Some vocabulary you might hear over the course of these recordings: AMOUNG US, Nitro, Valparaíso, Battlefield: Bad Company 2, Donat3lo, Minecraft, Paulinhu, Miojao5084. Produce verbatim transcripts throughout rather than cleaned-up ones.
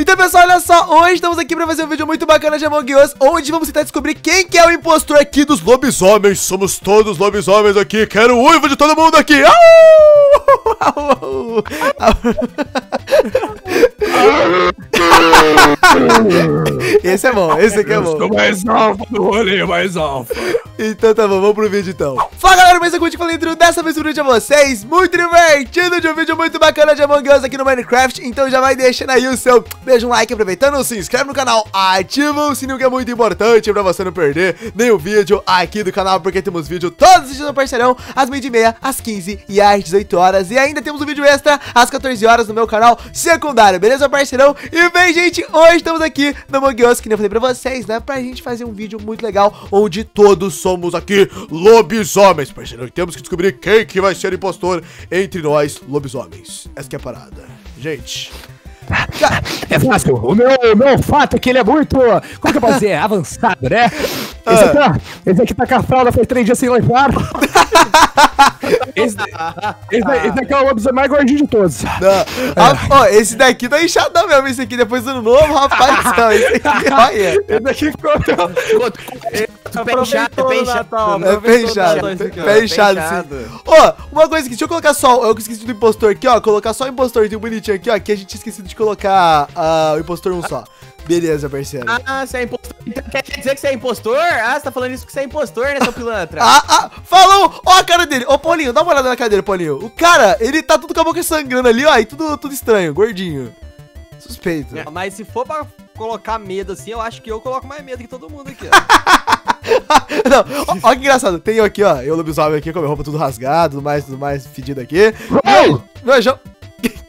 Então, pessoal, olha só, hoje estamos aqui pra fazer um vídeo muito bacana de Among Us, onde vamos tentar descobrir quem que é o impostor aqui dos lobisomens. Somos todos lobisomens aqui, quero o uivo de todo mundo aqui. Au! Au! Au! Au! Esse é bom, esse aqui é bom. Eu estou mais alfa do rolê, mais alfa. Então tá bom, vamos pro vídeo então. Fala galera, mais um curte falando dentro dessa vez um vídeo a vocês. Muito divertido, de um vídeo muito bacana de Among Us aqui no Minecraft. Então já vai deixando aí o seu beijo, um like, aproveitando, se inscreve no canal, ativa o sininho que é muito importante pra você não perder nenhum vídeo aqui do canal, porque temos vídeo todos os dias no Parceirão, às meia e meia, às quinze e às dezoito horas. E ainda temos um vídeo extra às quatorze horas no meu canal secundário, beleza, Parceirão? E bem, gente, hoje estamos aqui no Among Us, que nem eu falei pra vocês, né? Pra gente fazer um vídeo muito legal, onde todos somos aqui lobisomens, Parceirão. E temos que descobrir quem que vai ser impostor entre nós, lobisomens. Essa que é a parada, gente. É fácil, o meu, o meu olfato é que ele é muito, como que eu posso dizer, avançado, né? Esse aqui, tá, esse aqui tá com a fralda faz três dias sem lavar. Esse, esse, esse daqui é o lobisomem mais gordinho de todos. Não, é. Esse daqui tá inchadão mesmo, esse aqui depois do novo, rapaz. Não, esse, aqui, olha. Esse daqui ficou... Pé inchado, pé inchado, né? Pé inchado, pé inchado, sim. Ó, oh, uma coisa aqui, deixa eu colocar só, eu esqueci do impostor aqui, ó, colocar só o impostorzinho bonitinho aqui, ó, que a gente tinha esquecido de colocar uh, o impostor um só. Beleza, parceiro. Ah, você é impostor. Então, quer dizer que você é impostor? Ah, você tá falando isso que você é impostor, né, seu pilantra? Ah, ah, falou! Ó a cara dele. Ô, Paulinho, dá uma olhada na cadeira, Paulinho. O cara, ele tá tudo com a boca sangrando ali, ó, e tudo, tudo estranho, gordinho. Suspeito. É, mas se for pra colocar medo assim, eu acho que eu coloco mais medo que todo mundo aqui, ó. Não, ó, ó que engraçado, tem eu aqui, ó, eu lobisomem aqui com a minha roupa tudo rasgada, tudo mais, tudo mais fedido aqui. Não, não, já...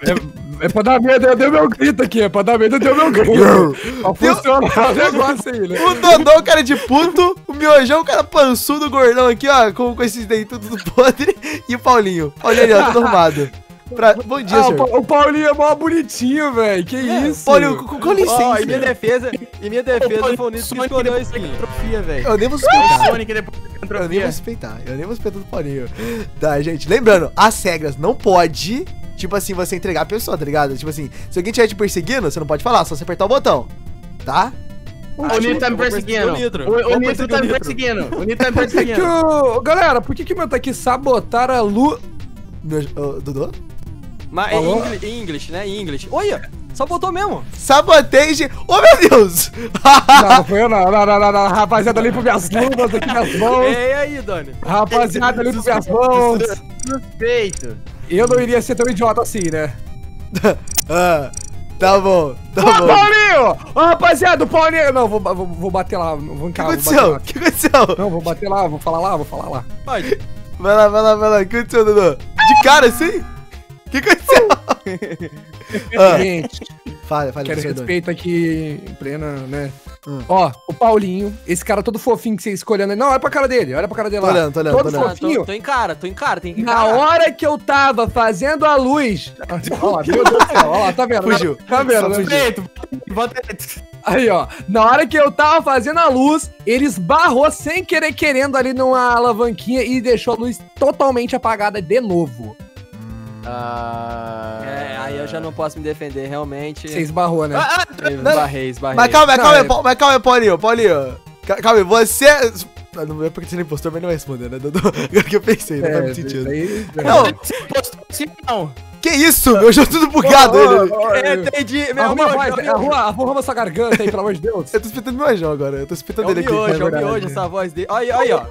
É, é pra dar medo, eu dei meu grito aqui, é pra dar medo, eu dei meu grito. Ó, funciona o negócio aí, né? O Dodô, cara de puto, o Miojão, o cara pançudo, gordão aqui, ó, com, com esses dentes tudo podre, e o Paulinho, olha ali, ó, tudo arrumado. Pra... Bom dia, ah, senhor. O Paulinho é mó bonitinho, velho. Que é, isso? Paulinho, com, com, com licença. Ó, oh, em minha defesa, em minha defesa, foi o Nitro que escolheu a atrofia, velho. Eu nem vou suspeitar. Eu nem vou suspeitar. Eu nem vou suspeitar do Paulinho. Tá, gente. Lembrando, as regras não pode, tipo assim, você entregar a pessoa, tá ligado? Tipo assim, se alguém estiver te perseguindo, você não pode falar, só você apertar o botão. Tá? O, o Nitro tá me perseguindo. O Nitro, o, o, o Nitro tá me perseguindo. O Nitro tá me perseguindo. O... Galera, por que que meu tá aqui sabotar a Lu... Meu... Oh, Dudu? Mas oh. É em English, né? Em English. Olha, sabotou mesmo. Sabotei, gente. Oh, meu Deus. Não, foi eu não. Não, não, não, não. Rapaziada, limpa minhas luvas aqui, minhas mãos. E aí, Doni? Rapaziada, limpa minhas mãos. Suspeito. Eu não iria ser tão idiota assim, né? Ah, tá bom, tá bom. Ô, Paulinho! Ô, rapaziada, o Paulinho... Não, vou, vou, vou bater lá. Vou encarar, que aconteceu? O que aconteceu? Não, vou bater lá, vou falar lá, vou falar lá. Vai, vai lá, vai lá, vai lá. O que aconteceu, Dudu? De cara, assim? O que aconteceu? ah. Gente, fala, fala, quero respeito doido. Aqui em plena, né? Hum. Ó, o Paulinho, esse cara todo fofinho que você escolhendo. Não, olha pra cara dele, olha pra cara dele tô lá. Olhando, tô olhando, todo tô olhando. Fofinho. Ah, tô, tô em cara, tô em cara, tem que encarar. Na hora que eu tava fazendo a luz. Ó lá, meu Deus do céu, ó lá, tá vendo? Fugiu. Tá vendo? Suspeito. Aí, ó. Na hora que eu tava fazendo a luz, ele esbarrou sem querer querendo ali numa alavanquinha e deixou a luz totalmente apagada de novo. Ah, é, aí eu já não posso me defender, realmente. Você esbarrou, né? Ah, ah, esbarrei, esbarrei. Mas calma, não, calma, eu... mas calma, Paulinho, Paulinho. Calma, você... Não é porque você não é impostor, mas não vai responder, né? É o que eu pensei, não é, faz muito sentido. Aí, não, você é impostor, sim, não. Que isso? Meu jogo tudo bugado. Entendi. Arruma essa garganta aí, pelo amor de Deus. Eu tô espetando meu jogo agora, eu tô espetando ele aqui. Hoje, eu vi hoje essa voz dele. Olha aí, ó.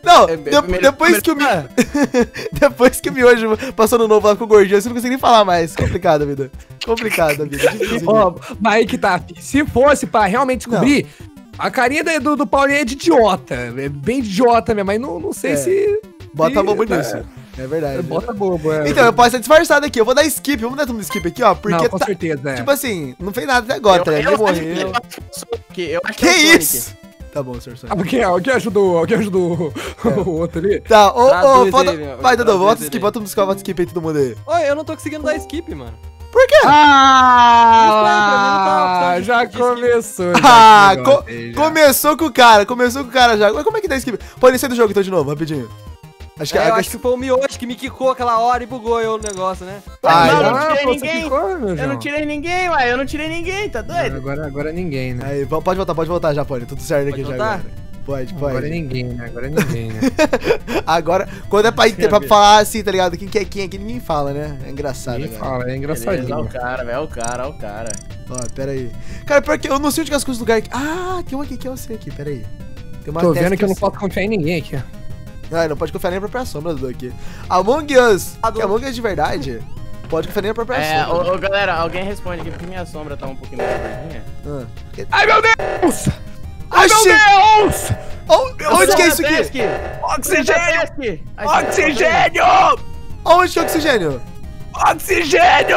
Não, é, de, primeiro, depois, primeiro, que primeiro. Mi... depois que o Miojo passou no novo lá com o gordinho, você não consegue nem falar mais. Complicada a vida. Complicada a vida. Ó, oh, mas aí que tá. Se fosse pra realmente descobrir, não. A carinha do, do Paulinho é de idiota. É bem de idiota mesmo, mas não, não sei é. se... Bota bobo tá. nisso. É verdade. Bota bobo, é. Então, eu posso estar disfarçado aqui. Eu vou dar skip. Vamos dar um skip aqui, ó. Porque não, com tá... certeza, é. Tipo assim, não fez nada até agora, tá? Ele morreu. Que isso? Tá bom, senhor Sonic. Alguém, alguém ajudou, alguém ajudou é. o outro ali. Tá, ô, ô, falta... Vai, Dodô, bota skip, bota um skip, bota skip aí, todo mundo aí. Oi, eu não tô conseguindo dar skip, mano. Por quê? Ah, ah já começou. Ah, já co aí, já. começou com o cara, começou com o cara já. Mas como é que dá skip? Pô, ele sai do jogo então de novo, rapidinho. Acho que, é, a... eu acho que foi o Miojo que me quicou aquela hora e bugou eu o negócio, né? Ah, eu não tirei ninguém. Eu não tirei ninguém, uai. Eu não tirei ninguém, tá doido? Não, agora, agora é ninguém, né? Aí, pode voltar, pode voltar já, Paulinho. Tudo certo pode aqui voltar? já agora. Pode, pode. Agora é ninguém, né? Agora é ninguém, né? Agora, quando é pra, ter, pra falar assim, tá ligado? Quem que é quem aqui, ninguém fala, né? É engraçado. Ninguém fala, é engraçadinho. Olha o cara, velho, o cara, olha o cara. Ó, pera aí. Cara, pior que eu não sei onde que é as coisas do lugar aqui. Ah, tem uma aqui que eu sei aqui, pera aí. Tem uma Tô vendo que, que eu não posso confiar em ninguém aqui, ó. Ah, não pode confiar nem na própria sombra do aqui. Among Us! Que Among Us de verdade? Pode conferir a própria é, sombra. Ô, ô, galera, alguém responde aqui porque minha sombra tá um pouquinho mais verdinha. Ah. Ai, meu Deus! Ai, meu Deus! O, onde que é isso aqui? Oxigênio! Oxigênio! Aonde que é oxigênio? Oxigênio!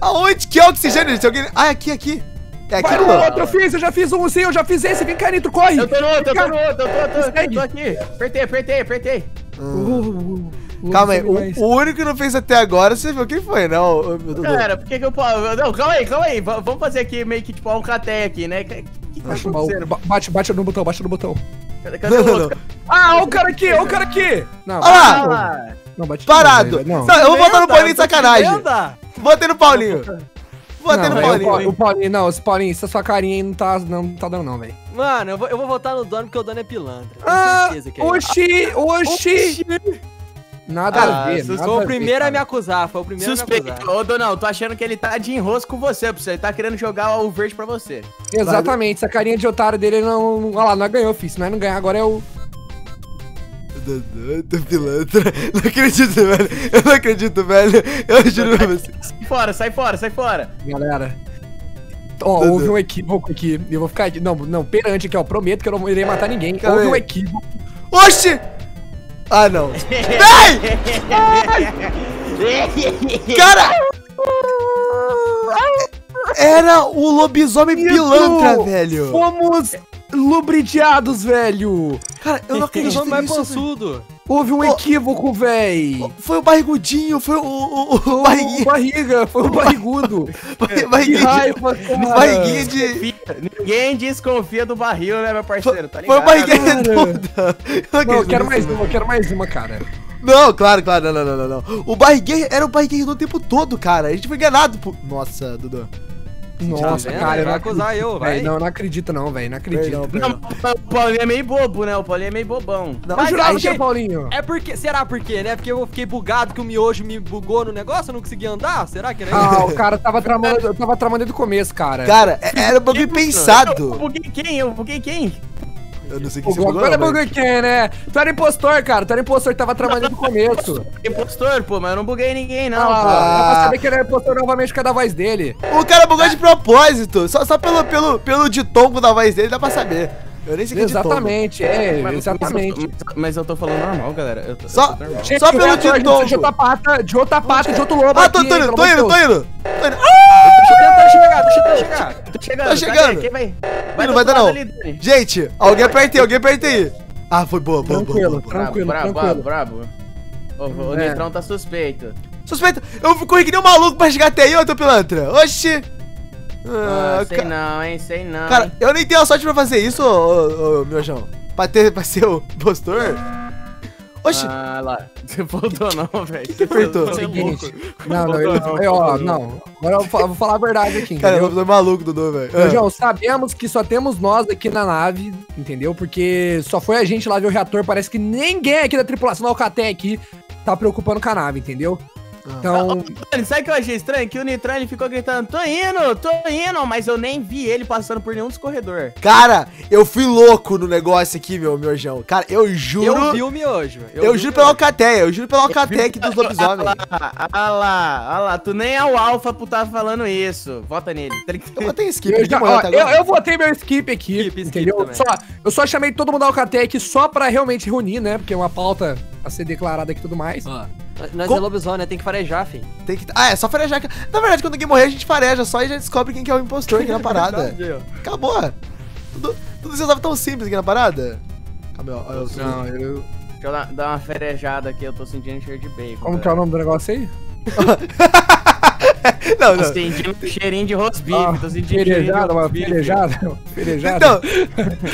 Aonde que é oxigênio? Tem alguém... Ah, aqui, aqui. É aqui. Vai no outro, eu fiz, eu já fiz um, sim, eu já fiz esse. Vem cá, Nitro, corre! Eu tô no outro, eu tô no outro, eu tô, eu tô, eu tô aqui. Apertei, apertei, apertei. Hum. Uh, calma aí, o, o único que não fez até agora, você viu quem foi, não? Cara, por que que eu posso... Não, calma aí, calma aí. V vamos fazer aqui meio que tipo uma alcateia aqui, né? Que, que tá acontecendo? Bate, bate no botão, bate no botão. Cadê, cadê não, o outro? Ah, olha o cara aqui, olha o cara aqui! Não, ah, lá! Não, bate parado! Aí, não. Eu vou botar no Paulinho de sacanagem. Botei no Paulinho. Botei no Paulinho. O Paulinho, não, esse Paulinho, essa sua carinha aí não tá, não, não tá dando não, velho. Mano, eu vou, eu vou votar no dono porque o dono é pilantra. Ah, oxi, oxi. Nada ah, a ver, nada Foi o primeiro ver, a me acusar, foi o primeiro Suspeito. a me acusar. Ô, Donal, tô achando que ele tá de enrosco com você, porque ele tá querendo jogar o verde pra você. Exatamente, essa carinha de otário dele, não, olha lá, não ganhou, filho. Se não ganhar, agora é o... Donat, pilantra. Não acredito, velho. Eu não acredito, velho. Eu juro pra você. Sai fora, sai fora, sai fora. Galera... Ó, oh, houve um equívoco aqui. Eu vou ficar... Não, não, perante aqui, ó. Prometo que eu não irei matar ninguém. Calma houve aí. um equívoco. Oxi! Ah, não. Vem! Cara! Era o lobisomem Isso. pilantra, velho. Fomos lubridiados, velho. Cara, eu não acredito nisso, mais possudo. Houve um oh, equívoco, véi. Foi o barrigudinho, foi o... O, o, o barriguinha. Barriga, foi o barrigudo. É, barriguinha de, raiva, barriguinha de... Ninguém desconfia do barril, né, meu parceiro? Tá ligado? Foi o barriguinha toda. Eu não, eu quero mais uma, eu quero mais uma, cara. Não, claro, claro, não, não, não, não. O barriguinha era o barriguinha do tempo todo, cara. A gente foi enganado por... Nossa, Dudu. Nossa, tá cara, eu não, acusar eu, véi. Véi, não, não acredito não, velho, não acredito. Não, não, o Paulinho é meio bobo, né? O Paulinho é meio bobão. Não, mas eu jurava que é o Paulinho. É porque, será por quê, né? Porque eu fiquei bugado, que o Miojo me bugou no negócio, eu não consegui andar? Será que era isso? Ah, o cara tava tramando, eu tava tramando desde o começo, cara. Cara, era bug pensado. Eu buguei quem? Eu buguei quem? Eu não sei quem você bugou, não, mas... buguei quem, né? Tu era impostor, cara, tu era impostor, tava tramando desde o começo. Impostor, pô, mas eu não buguei ninguém, não. Ah, eu vou saber que ele era impostor novamente por causa da voz dele. O cara bugou de propósito, só, só pelo, pelo, pelo ditongo da voz dele dá pra saber. Eu nem sei que Exatamente, é, é mas, exatamente. Mas, mas, mas eu tô falando normal, galera. Eu tô, só eu tô normal. Gente, só pelo ditongo. De outra pata, de outra pata, de outro lobo. Ah, tô, aqui, tô, hein, tô, tô indo, tô indo. Tô indo. Ah! Tô chegando, tô chegando, tô chegando. Tô chegando. Tá vai? Vai não vai dar não. Ali, gente, alguém aperta aí, alguém aperta aí. Ah, foi boa, boa, boa. Tranquilo, boa, boa, tranquilo, boa. Bravo, tranquilo. Bravo, bravo. O, o é. Nitrão tá suspeito. Suspeito? Eu corri que nem um maluco pra chegar até aí, ô, teu pilantra. Oxi. Ah, ah, sei ca... não, hein, sei não. Cara, hein. Eu nem tenho a sorte pra fazer isso, ô, ô, ô meu chão. Pra, ter, pra ser o impostor. Oxi. Ah, lá. Você voltou não, velho. Que que apertou? É seguinte. Não, não, ele não. Eu, ó, não. Agora eu vou falar a verdade aqui, cara, entendeu? Cara, eu tô maluco, Dudu, velho. É. João, sabemos que só temos nós aqui na nave, entendeu? Porque só foi a gente lá ver o reator. Parece que ninguém aqui da tripulação da Alcaté aqui tá preocupando com a nave, entendeu? Então... Ah, ó, sabe o que eu achei estranho? Que o Nitro ele ficou gritando, tô indo, tô indo, mas eu nem vi ele passando por nenhum dos corredores. Cara, eu fui louco no negócio aqui, meu miojão. Cara, eu juro... Eu vi o miojo. Eu, eu juro pela Alcateia, eu juro pela Alcateia aqui dos lobisomens. Olha lá, olha lá, olha lá, tu nem é o alfa por tá falando isso. Vota nele. Eu votei skip. Eu, já, ó, eu, eu votei meu skip aqui, skip, entendeu? Skip só, eu só chamei todo mundo da Alcateia aqui só pra realmente reunir, né? Porque é uma pauta a ser declarada aqui e tudo mais. Ah. Nós Com... é lobisomem, né? Tem que farejar, filho. Tem que... Ah, é só farejar. Na verdade, quando alguém morrer, a gente fareja só e já descobre quem que é o impostor aqui na parada. Acabou. Tudo, tudo isso estava tão simples aqui na parada. Calma, ó. Eu, eu, eu... Deixa eu dar uma farejada aqui, eu tô sentindo cheiro de bacon. Como cara. que é o nome do negócio aí? Não, não. Sentindo um cheirinho de rosbife, ah, tô sentindo ferejado, mano, ferejado, ferejado. Então,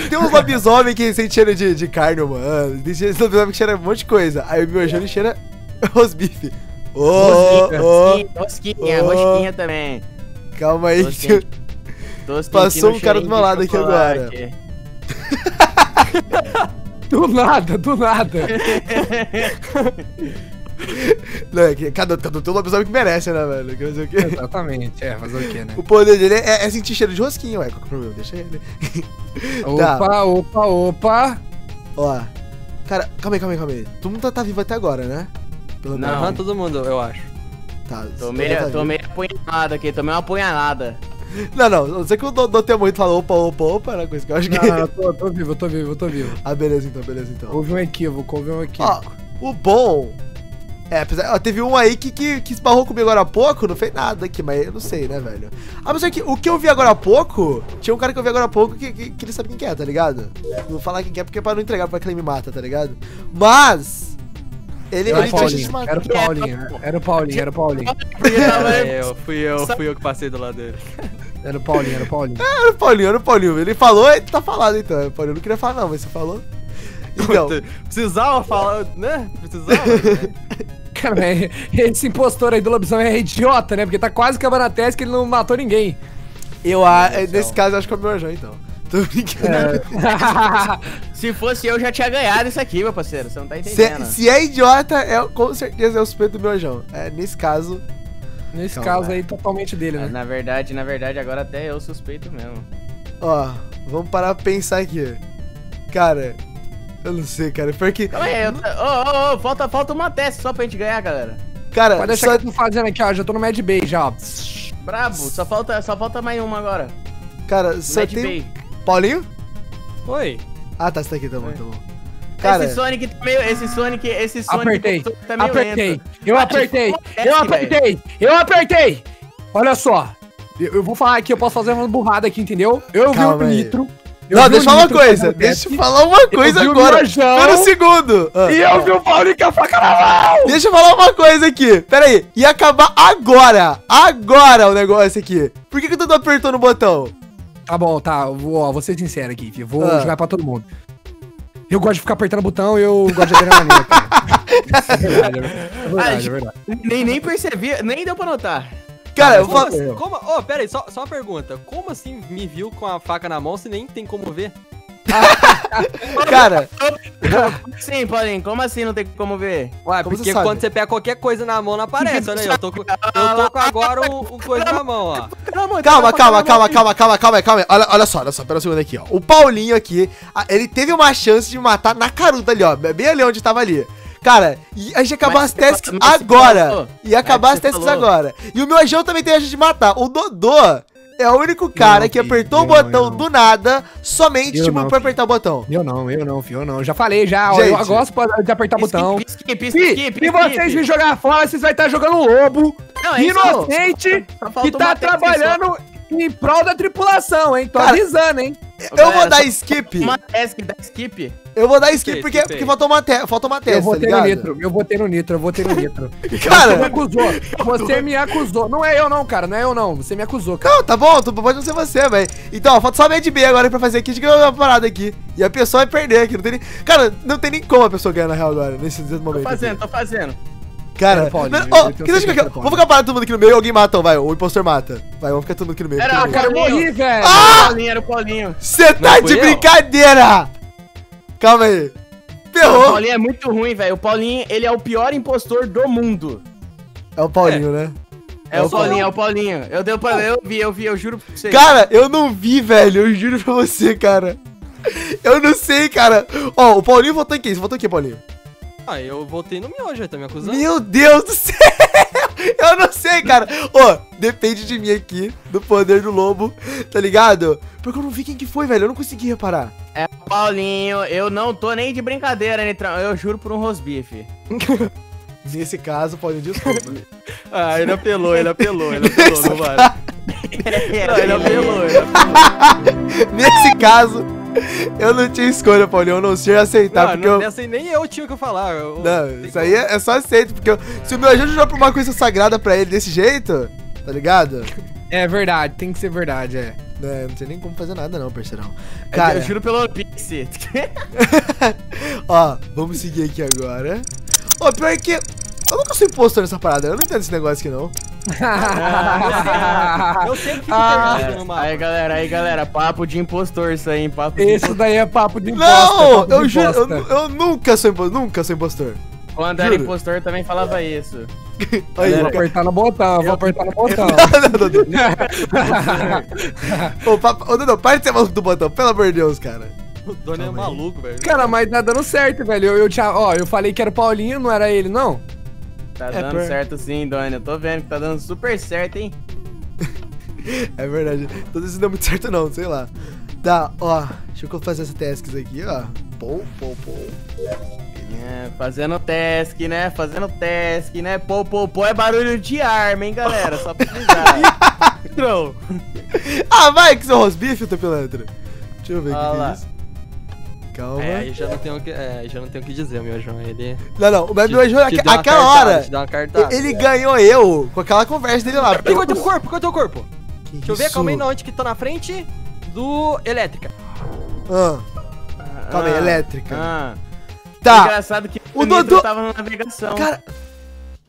tem uns lobisomem que sente cheiro de, de carne, mano. Tem uns lobisomem que cheira um monte de coisa. Aí o Miojão cheira rosbife. Ô, ô, rosquinha, rosquinha também. Calma aí, que... Passou um cara do meu lado aqui agora. Do nada, do nada. Não, é que cada, cada teu lobisomem que merece, né, velho? Quer dizer o quê? Exatamente, é, fazer o quê, né? O poder dele é, é sentir cheiro de rosquinho, ué, qual que é o problema? Deixa ele. Opa, tá. opa, opa. Ó, cara, calma aí, calma aí, calma aí. Todo mundo tá, tá vivo até agora, né? Pelo Não, não todo mundo, eu acho. Tá, tomei, tá tomei apunhalada aqui, tomei uma apunhalada. Não, não, não sei que o Dodô tenha morrido e falou opa, opa, opa, né, coisa que eu acho não, que... Não, eu tô, tô vivo, eu tô vivo, eu tô vivo. Ah, beleza então, beleza então. Houve um equívoco, houve um equívoco. Ó, o bom... É, apesar, ó, teve um aí que, que, que esbarrou comigo agora há pouco, não fez nada aqui, mas eu não sei, né, velho? Apesar que o que eu vi agora há pouco, tinha um cara que eu vi agora há pouco que, que, que ele sabe quem é, tá ligado? Não vou falar quem é porque é pra não entregar, pra que ele me mata, tá ligado? Mas... Ele, ele Paulinho, tinha era o Paulinho, era o Paulinho, era o Paulinho. É, eu, fui eu, fui eu que passei do lado dele. Era o Paulinho, era o Paulinho. É, era o Paulinho, era o Paulinho. Ele falou e tá falado então. O Paulinho não queria falar não, mas você falou. Então, precisava falar, né? Precisava, né? Cara, esse impostor aí do lobisomem é idiota, né? Porque tá quase acabando a tese que ele não matou ninguém. Eu, a, nesse caso, acho que é o Miojão, então. Tô brincando. É. Se fosse eu, já tinha ganhado isso aqui, meu parceiro. Você não tá entendendo. Se, se é idiota, é, com certeza é o suspeito do Miojão. É, nesse caso... Nesse então, caso é. aí, totalmente dele, né? É, na verdade, na verdade, agora até eu suspeito mesmo. Ó, vamos parar pra pensar aqui. Cara... Eu não sei, cara, porque... Calma aí, ô, ô, ô, falta, falta uma teste só pra gente ganhar, galera. Cara, pode deixar só... que eu tô fazendo aqui, ó, já tô no Mad Bay, já, ó. Brabo, só falta, só falta mais uma agora. Cara, só Mad tem... Bay. Paulinho? Oi. Ah, tá, você tá aqui, tá bom, tá bom. Cara... Esse Sonic tá meio... Esse Sonic... Esse Sonic apertei, tá meio apertei, lento. Eu apertei, eu apertei, eu apertei. Olha só, eu, eu vou falar aqui, eu posso fazer uma burrada aqui, entendeu? Eu vi o Nitro... Eu não, deixa eu falar uma coisa, deixa eu falar uma coisa agora, pera um segundo. Ah. E eu vi o Paulinho com a faca na mão. Deixa eu falar uma coisa aqui, pera aí, ia acabar agora, agora o negócio aqui. Por que que o Dudu apertou no botão? Tá bom, tá, eu vou, ó, vou ser sincero aqui, filho. vou ah. jogar pra todo mundo. Eu gosto de ficar apertando o botão, eu gosto de adrenalina, cara. É verdade, é verdade, é verdade. Nem, nem percebi, nem deu pra notar. Cara, como, eu vou... como, oh, pera aí, só, só uma pergunta. Como assim me viu com a faca na mão se nem tem como ver? Cara... Como assim, Paulinho? Como assim não tem como ver? Ué, como porque você quando você pega qualquer coisa na mão não aparece, olha aí. Eu tô com, eu tô com agora o, o coisa na mão, ó. Calma, calma, calma, calma, calma, calma, calma. Olha, olha só, olha só, pera um segundo aqui, ó. O Paulinho aqui, ele teve uma chance de matar na caruta ali, ó. Bem ali onde tava ali. Cara, a gente ia acabar mas as testes agora. Ia acabar as testes agora. E o Miojão também tem a gente de matar. O Dodô é o único cara não, que apertou eu, o botão eu, eu do nada, somente eu tipo, não, pra apertar filho. o botão. Eu não, eu não, filho, eu não. Já falei, já. Gente, eu gosto de apertar o botão. Se vocês me jogar fora, vocês vão estar jogando lobo, não, é inocente, não. que tá trabalhando... Em prol da tripulação, hein? Tô cara, avisando, hein? Eu galera, vou dar skip. Uma task, dá skip. Eu vou dar skip sei, porque, sei. porque faltou uma testa, faltou uma testa, eu vou ter tá no Nitro, eu vou ter no Nitro, eu vou ter no Nitro. Cara, você me acusou, você me acusou. Não é eu não, cara, não é eu não, você me acusou, cara. Não, tá bom, pode não ser você, velho. Então, ó, falta só a Mad Bay agora pra fazer aqui, a gente ganhou uma parada aqui. E a pessoa vai perder aqui, não tem nem... Cara, não tem nem como a pessoa ganhar na real agora, nesse momento. Tô fazendo, aqui. tô fazendo. Cara, pode, não, ó, que deixa que eu, vamos ficar parado todo mundo aqui no meio, alguém mata, vai, o impostor mata. Vai, vamos ficar todo mundo aqui no meio. Era, cara, eu morri, velho. Ah! Era o Paulinho. Você tá de brincadeira! Eu? Calma aí. Ferrou. O Paulinho é muito ruim, velho. O Paulinho, ele é o pior impostor do mundo. É o Paulinho, é. né? É, é o Paulinho, é o Paulinho. Eu, deu pra... eu vi, eu vi, eu juro pra você. Cara, eu não vi, velho, eu juro pra você, cara. Eu não sei, cara. Ó, o Paulinho votou em quem? Você votou em quem, Paulinho? Ah, eu voltei no Miojo, tá me acusando? Meu Deus do céu! Eu não sei, cara. Ô, oh, depende de mim aqui, do poder do lobo, tá ligado? Porque eu não vi quem que foi, velho, eu não consegui reparar. É, Paulinho, eu não tô nem de brincadeira, Nitrão, eu juro por um rosbife. Nesse caso, Paulinho, desculpa. Ah, ele apelou, ele apelou, ele apelou, não vale. Não, ele apelou, ele apelou. Nesse caso... Eu não tinha escolha, Paulinho, eu não tinha aceitar, não, porque não, eu... Essa aí nem eu tinha o que eu falar. Eu... Não, isso aí é, é só aceito, porque eu... se o meu agente jogar pra uma coisa sagrada pra ele desse jeito, tá ligado? É verdade, tem que ser verdade, é. Não, não sei nem como fazer nada não, parceirão. Cara, eu juro pelo Pixie. Ó, vamos seguir aqui agora. Ó, pior que eu nunca sou impostor nessa parada, eu não entendo esse negócio aqui não. Ah, eu sempre fico terminado no mapa. Aí galera, aí galera, papo de impostor isso aí, hein? Papo de Isso daí é papo de impostor. Não, eu juro, eu, eu nunca sou impostor, nunca sou impostor. Quando era impostor também falava isso. Aí, vou apertar no botão, vou apertar no botão. Ô, Dodô, para de ser maluco do botão, pelo amor de Deus, cara. O Dono é maluco, velho. Cara, mas tá dando certo, velho. Eu, eu tinha, ó, eu falei que era o Paulinho, não era ele, não? Tá é dando per... certo sim, Doni. Eu tô vendo que tá dando super certo, hein? É verdade. Tudo isso não deu muito certo não, sei lá. Tá, ó. Deixa eu fazer essa tasks aqui, ó. Pou, pou, pou. É, fazendo task, né? Fazendo task, né? Pou, pou, pou é barulho de arma, hein, galera? Só pra avisar. Ah, vai que seu rosbife, teu pilantra. Deixa eu ver o que tem isso. Calma. É, aí já não tenho o que, é, já não tenho o que dizer, o Miojão, ele... Não, não, o Miojão, aquela cartada, hora, te dá uma cartada, ele é. ganhou eu com aquela conversa dele lá. Pegou teu corpo, pegou teu corpo. Que Deixa isso? eu ver, calma aí, não, onde que tá na frente do Elétrica. Ah, calma aí, ah, Elétrica. Ah. Tá. Engraçado que o, o Nitro do... tava na navegação. Cara...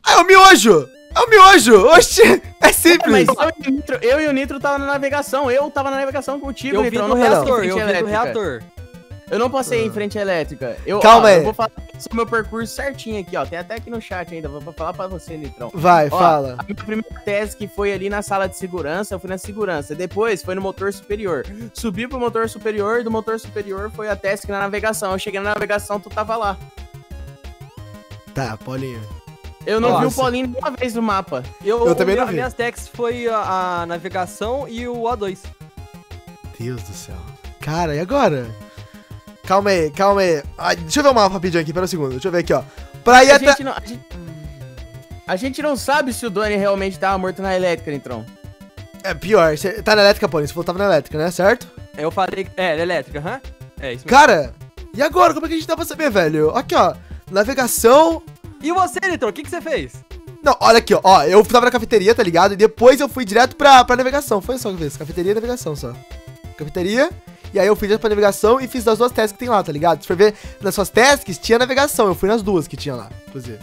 Ah, é o Miojo! É o Miojo! Oxi! É simples! É, mas eu, Nitro, eu e o Nitro tava na navegação, eu tava na navegação contigo, eu Nitro. Vi no reator, eu vi no reator. Eu não passei em frente à elétrica. Eu, Calma ó, aí. Eu vou falar sobre o meu percurso certinho aqui, ó. Tem até aqui no chat ainda. Vou falar pra você, Nitrão. Vai, ó, fala. A minha primeira tese que foi ali na sala de segurança, eu fui na segurança. Depois foi no motor superior. Subi pro motor superior, do motor superior foi a tese na navegação. Eu cheguei na navegação, tu tava lá. Tá, Paulinho. Eu não Nossa. vi o Paulinho nenhuma vez no mapa. Eu, eu também meu, não vi. Minhas teses foi a, a navegação e o A dois. Deus do céu. Cara, e agora? Calma aí, calma aí. Ah, deixa eu ver o mapa rapidinho aqui, pera um segundo. Deixa eu ver aqui, ó. Pra ir até... A, gente... a gente não sabe se o Doni realmente tava morto na elétrica, Nitrão. É pior. Cê tá na elétrica, Paulinho. Você falou que tava na elétrica, né? Certo? Eu falei que... É, na elétrica, aham. Huh? É isso mesmo. Cara, e agora? Como é que a gente dá pra saber, velho? Aqui, ó. Navegação... E você, Nitrão? O que que você fez? Não, olha aqui, ó. Ó, eu tava na cafeteria, tá ligado? E depois eu fui direto pra, pra navegação. Foi só que eu fiz. Cafeteria e navegação, só. Cafeteria... E aí eu fui pra navegação e fiz das duas tasks que tem lá, tá ligado? Se for ver, nas suas tasks tinha navegação, eu fui nas duas que tinha lá, inclusive.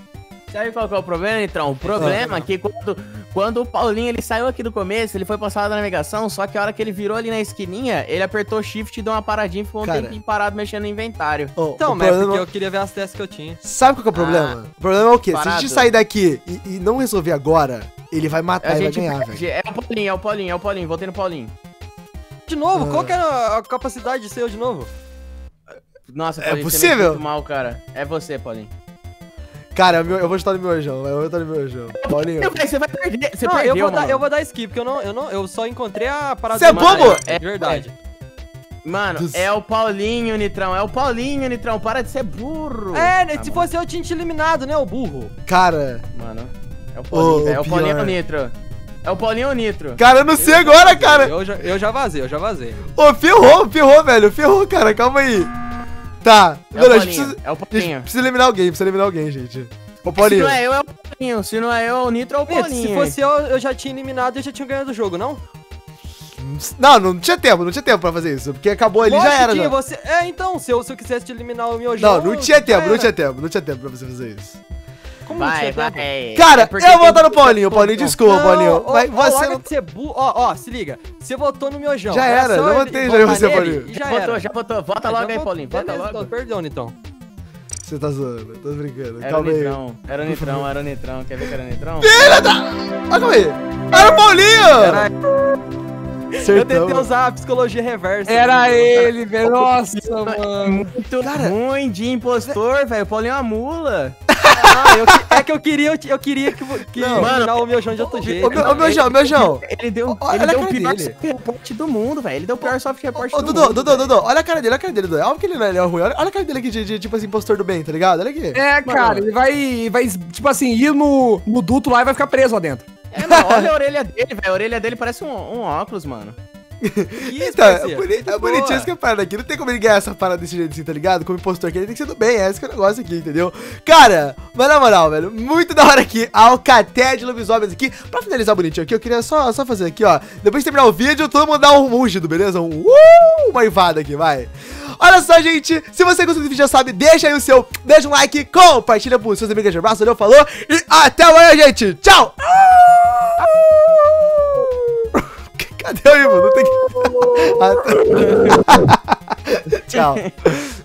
Sabe qual que é o problema, Nitrão? O problema é que quando, quando o Paulinho ele saiu aqui do começo, ele foi pra sala da navegação, só que a hora que ele virou ali na esquininha, ele apertou shift e deu uma paradinha e ficou um tempinho parado mexendo no inventário. Oh, então, mas problema... porque eu queria ver as tasks que eu tinha. Sabe qual que é o problema? Ah, o problema é o quê? Parado. Se a gente sair daqui e, e não resolver agora, ele vai matar a gente e vai ganhar, velho. É o Paulinho, é o Paulinho, é o Paulinho, voltei no Paulinho. De novo, ah. qual que é a capacidade de ser eu de novo? Nossa, Paulinho, é possível? Você é muito mal, cara. É você, Paulinho. Cara, eu vou chutar no Miojão, eu vou chutar no Miojão. Paulinho. Você vai perder, você não, perdeu, eu vou mano. Dar, eu vou dar skip, porque eu, não, eu, não, eu só encontrei a parada. Você é bobo? É, é verdade. Mano, Dos... é o Paulinho, Nitrão, é o Paulinho, Nitrão, para de ser burro. É, ah, se mano. fosse eu tinha te eliminado, né, o burro. Cara. Mano, é o Paulinho, oh, é o pior. Paulinho Nitro. É o Paulinho ou o Nitro? Cara, eu não sei eu agora, vazei, cara. Eu já, eu já vazei, eu já vazei. Ô, ferrou, ferrou, velho. Ferrou, cara. Calma aí. Tá. É mano, o Paulinho, a gente precisa, é o Paulinho. A gente precisa eliminar alguém, precisa eliminar alguém, gente. O Paulinho. Se não é eu, é o Paulinho. Se não é eu, o Nitro é o Paulinho. Se fosse eu, eu já tinha eliminado e eu já tinha ganhado o jogo, não? Não, não tinha tempo, não tinha tempo pra fazer isso. Porque acabou ali, já era, né? Você... É, então, se eu, se eu quisesse te eliminar o meu jogo... Não, não tinha tempo, não tinha tempo, não tinha tempo pra você fazer isso. Como vai, vai. É, cara, é eu vou votar no Paulinho, Paulinho, desculpa, não, Paulinho. Ó, mas ó, você não... Ser bu... Ó, ó, se liga. Você votou no Miojão. Já era, eu levantei já em você, Paulinho. Já, já votou, já votou. Vota logo aí, Paulinho. Vota logo. Tô, perdão, então. Você tá zoando, eu tô brincando. Era calma o Nitrão, aí. Era o Nitrão, era o Nitrão. Quer ver que era o Nitrão? Filha da... Olha como aí. Era o Paulinho! Era... Sertão. Eu tentei usar a psicologia reversa. Era mano. ele, velho. Nossa, mano. Muito cara, ruim de impostor, velho. O Paulinho é uma mula. Ah, eu que, é que eu queria, eu, eu queria que, que não, mano, o Miojão de outro jeito. Ô, Miojão, Miojão. Ele deu, olha, ele olha deu o pior soft report do mundo, velho. Ele deu o pior soft report do Dodô, mundo. Dodô, Dodô, olha a cara dele, olha a cara dele. Olha que ele não é ruim. Olha a cara dele aqui de, de tipo assim, impostor do bem, tá ligado? Olha aqui. É, mano, cara, ele vai, vai, tipo assim, ir no, no duto lá e vai ficar preso lá dentro. É, não, olha a orelha dele, velho. A orelha dele parece um, um óculos, mano. Que isso, então, é, boni é bonitinho essa parada aqui. Não tem como ele ganhar essa parada desse jeito assim, tá ligado? Como impostor aqui, ele tem que ser do bem. É esse que é o negócio aqui, entendeu? Cara, mas na moral, velho, muito da hora aqui. A Alcatéia de lobisomens aqui. Pra finalizar bonitinho aqui, eu queria só, só fazer aqui, ó. Depois de terminar o vídeo, todo mundo dá um ungido, beleza? Um uh, uma ivada aqui, vai. Olha só, gente. Se você gostou do vídeo, já sabe, deixa aí o seu. Deixa um like, compartilha pros seus amigos de abraço. Valeu, falou. E até amanhã, gente. Tchau. Cadê o Ivo? Não tem que... Tchau.